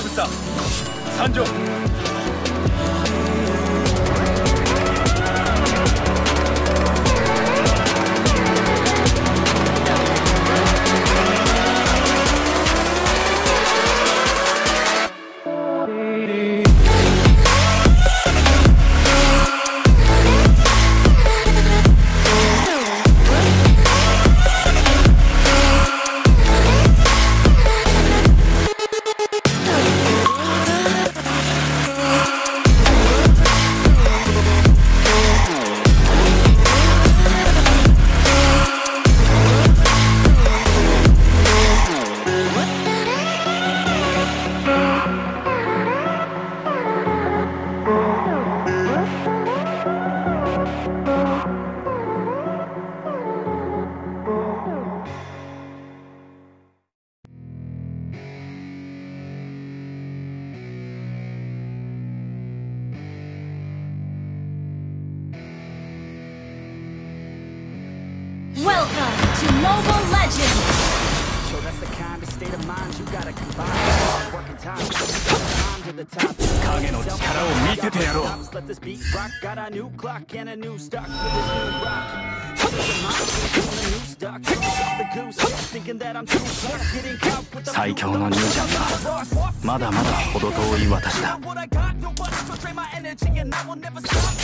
やぶさ参上。Welcome to Mobile Legends! Yo, that's the kind of state of mind you gotta combine. Working time, climb to the top. Let this beat rock. Got a new clock and a new stock for this new rock. Thinking that I'm too smart, getting caught with the most powerful my energy, and I will never stop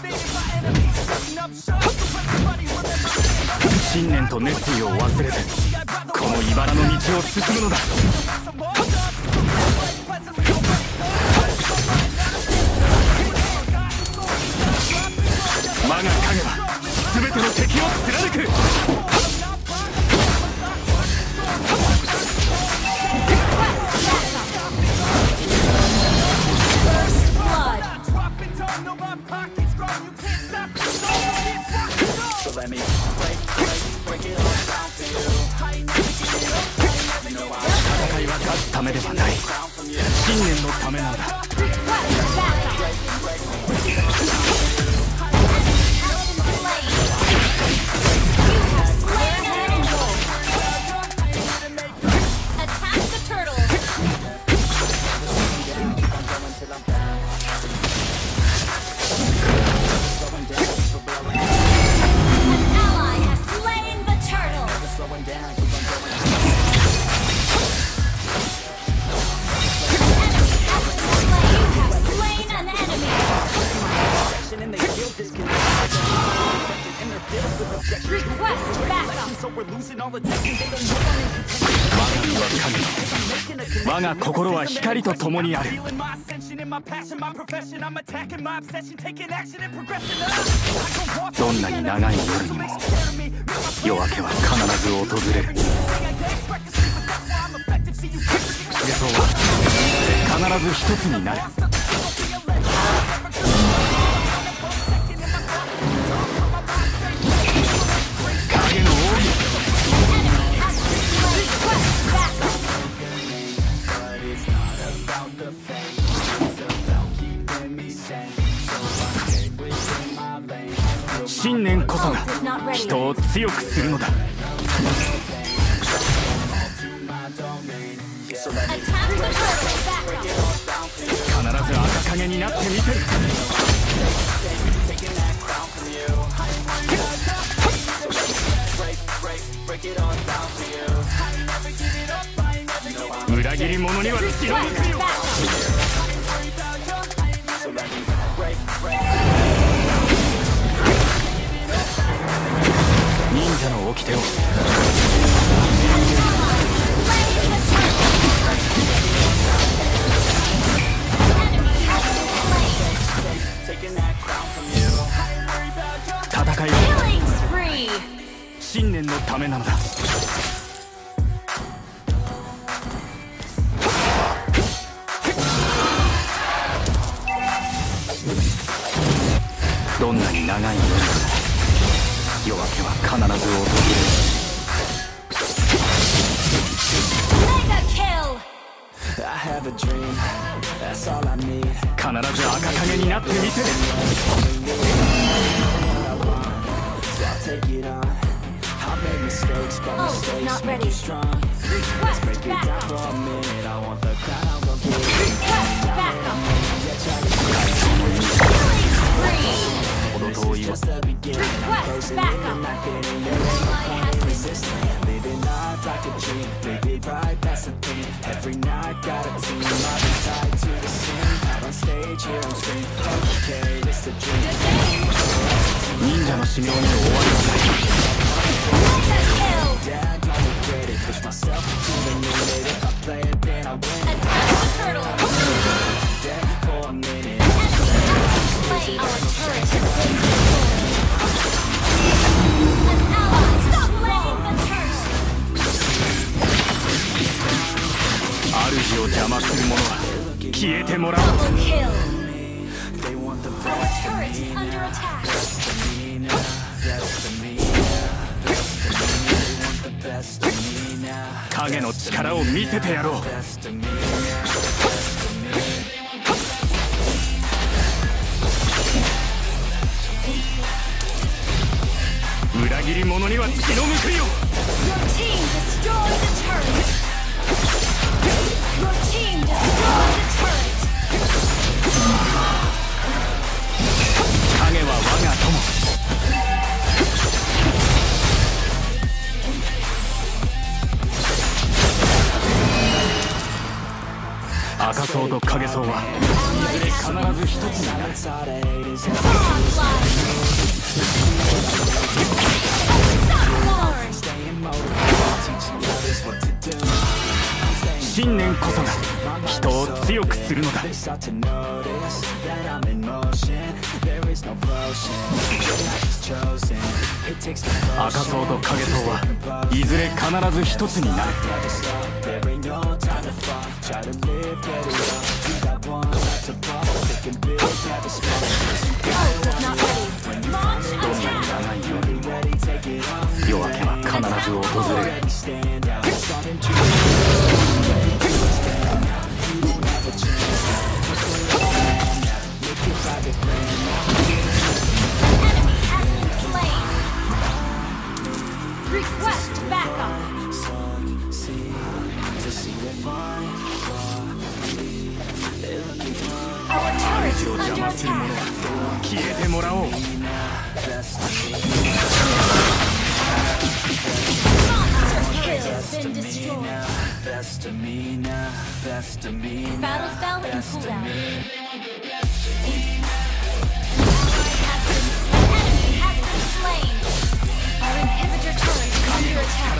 defeating my enemies. Setting up shop with not ready. Strong. Request back. I want the crowd. and I got a team. I've been tied to the scene. Out on stage, here I'm screaming. Okay, this a dream. Dad, mom regretted. Push myself to the limit. If I play it, then I win. Attack the turtle. Dead for a minute. Play our turret. An ally. Stop playing the turret. Double kill. Our turret is under attack. Your team destroyed the turret! Your team destroyed the turret! They start to notice that I'm in motion. There is no potion. Life is chosen. It takes battle spell and cooldown. An enemy has been slain. Our inhibitor turret is under attack.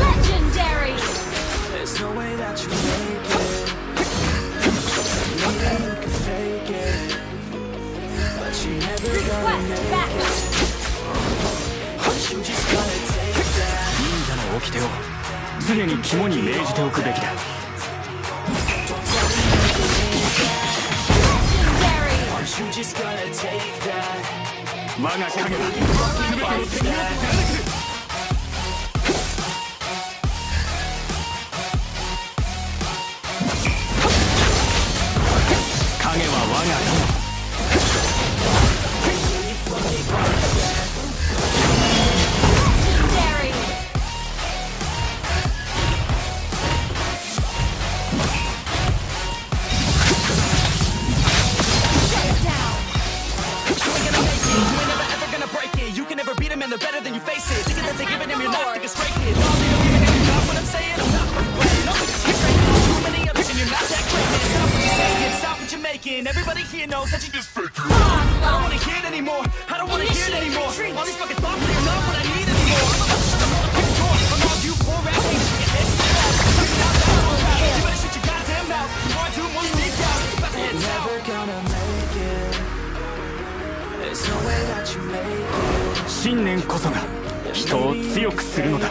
Legendary! There's no way that you make it. No way you can fake it. But you never gonna make it. But you just gotta take that. Legendary! You just gotta take that. 強くするのだ。